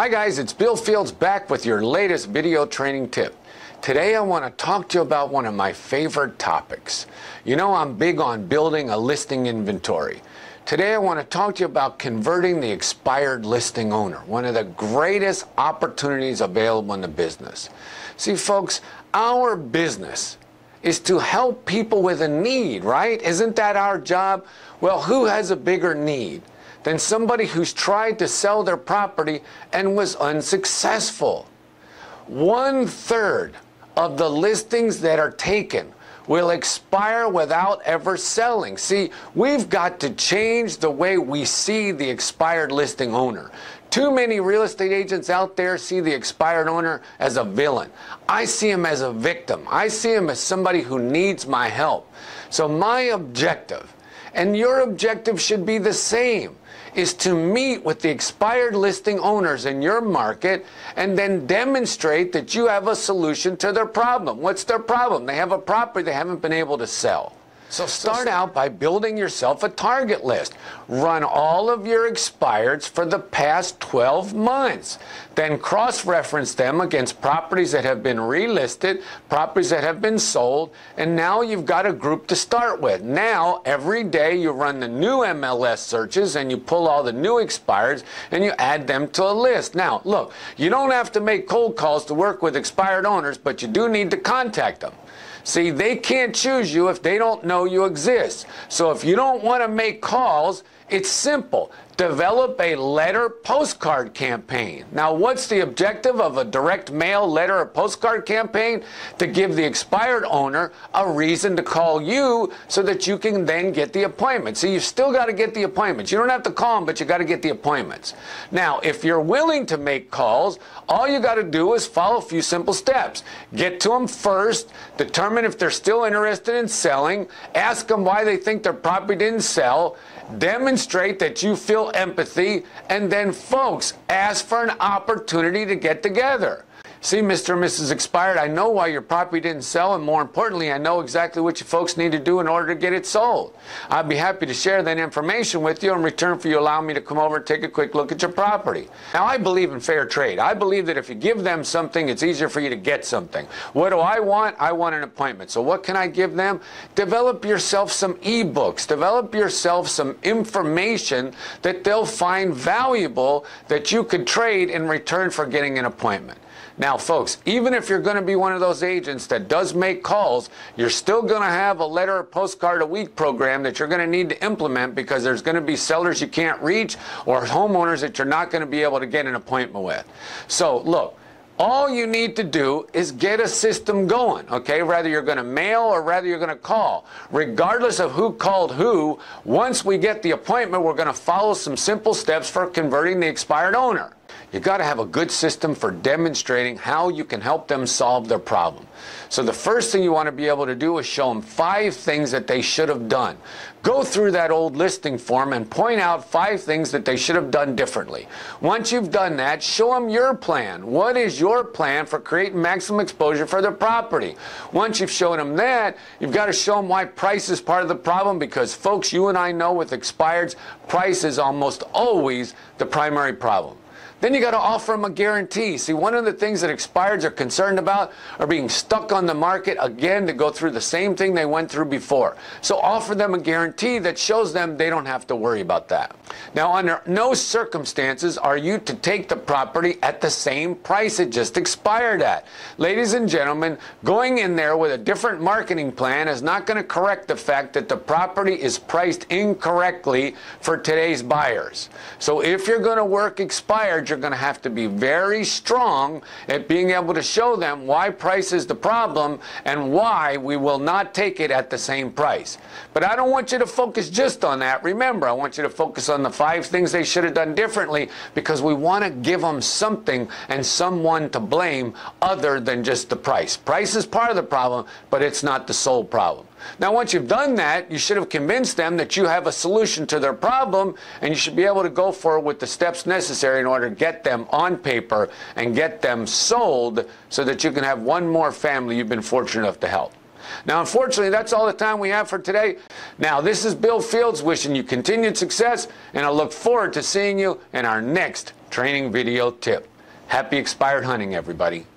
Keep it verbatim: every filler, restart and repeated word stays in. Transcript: Hi guys, it's Bill Fields back with your latest video training tip. Today I want to talk to you about one of my favorite topics. You know I'm big on building a listing inventory. Today I want to talk to you about converting the expired listing owner, one of the greatest opportunities available in the business. See folks, our business is to help people with a need, right? Isn't that our job? Well, who has a bigger need than somebody who's tried to sell their property and was unsuccessful? One third of the listings that are taken will expire without ever selling. See, we've got to change the way we see the expired listing owner. Too many real estate agents out there see the expired owner as a villain. I see him as a victim. I see him as somebody who needs my help. So my objective, and your objective should be the same, is to meet with the expired listing owners in your market and then demonstrate that you have a solution to their problem. What's their problem? They have a property they haven't been able to sell. So start out by building yourself a target list. Run all of your expireds for the past twelve months. Then cross-reference them against properties that have been relisted, properties that have been sold, and now you've got a group to start with. Now, every day you run the new M L S searches and you pull all the new expireds and you add them to a list. Now, look, you don't have to make cold calls to work with expired owners, but you do need to contact them. See, they can't choose you if they don't know you exist. So if you don't want to make calls, it's simple. Develop a letter postcard campaign. Now, what's the objective of a direct mail letter or postcard campaign? To give the expired owner a reason to call you so that you can then get the appointment. So you've still got to get the appointments. You don't have to call them, but you got to get the appointments. Now, if you're willing to make calls, all you got to do is follow a few simple steps. Get to them first, determine if they're still interested in selling, ask them why they think their property didn't sell, demonstrate that you feel empathy, and then folks, ask for an opportunity to get together. See, Mister and Missus Expired, I know why your property didn't sell, and more importantly, I know exactly what you folks need to do in order to get it sold. I'd be happy to share that information with you in return for you allowing me to come over and take a quick look at your property. Now, I believe in fair trade. I believe that if you give them something, it's easier for you to get something. What do I want? I want an appointment. So what can I give them? Develop yourself some ebooks. Develop yourself some information that they'll find valuable that you could trade in return for getting an appointment. Now, folks, even if you're going to be one of those agents that does make calls, you're still going to have a letter or postcard a week program that you're going to need to implement because there's going to be sellers you can't reach or homeowners that you're not going to be able to get an appointment with. So, look, all you need to do is get a system going, okay? Whether you're going to mail or whether you're going to call. Regardless of who called who, once we get the appointment, we're going to follow some simple steps for converting the expired owner. You've got to have a good system for demonstrating how you can help them solve their problem. So the first thing you want to be able to do is show them five things that they should have done. Go through that old listing form and point out five things that they should have done differently. Once you've done that, show them your plan. What is your plan for creating maximum exposure for their property? Once you've shown them that, you've got to show them why price is part of the problem, because folks, you and I know with expireds, price is almost always the primary problem. Then you got to offer them a guarantee. See, one of the things that expireds are concerned about are being stuck on the market again to go through the same thing they went through before. So offer them a guarantee that shows them they don't have to worry about that. Now, under no circumstances are you to take the property at the same price it just expired at. Ladies and gentlemen, going in there with a different marketing plan is not going to correct the fact that the property is priced incorrectly for today's buyers. So if you're going to work expired, you're going to have to be very strong at being able to show them why price is the problem and why we will not take it at the same price. But I don't want you to focus just on that. Remember, I want you to focus on the five things they should have done differently, because we want to give them something and someone to blame other than just the price. Price is part of the problem, but it's not the sole problem. Now, once you've done that, you should have convinced them that you have a solution to their problem, and you should be able to go forward with the steps necessary in order to get them on paper and get them sold so that you can have one more family you've been fortunate enough to help. Now, unfortunately, that's all the time we have for today. Now, this is Bill Fields wishing you continued success, and I look forward to seeing you in our next training video tip. Happy expired hunting, everybody.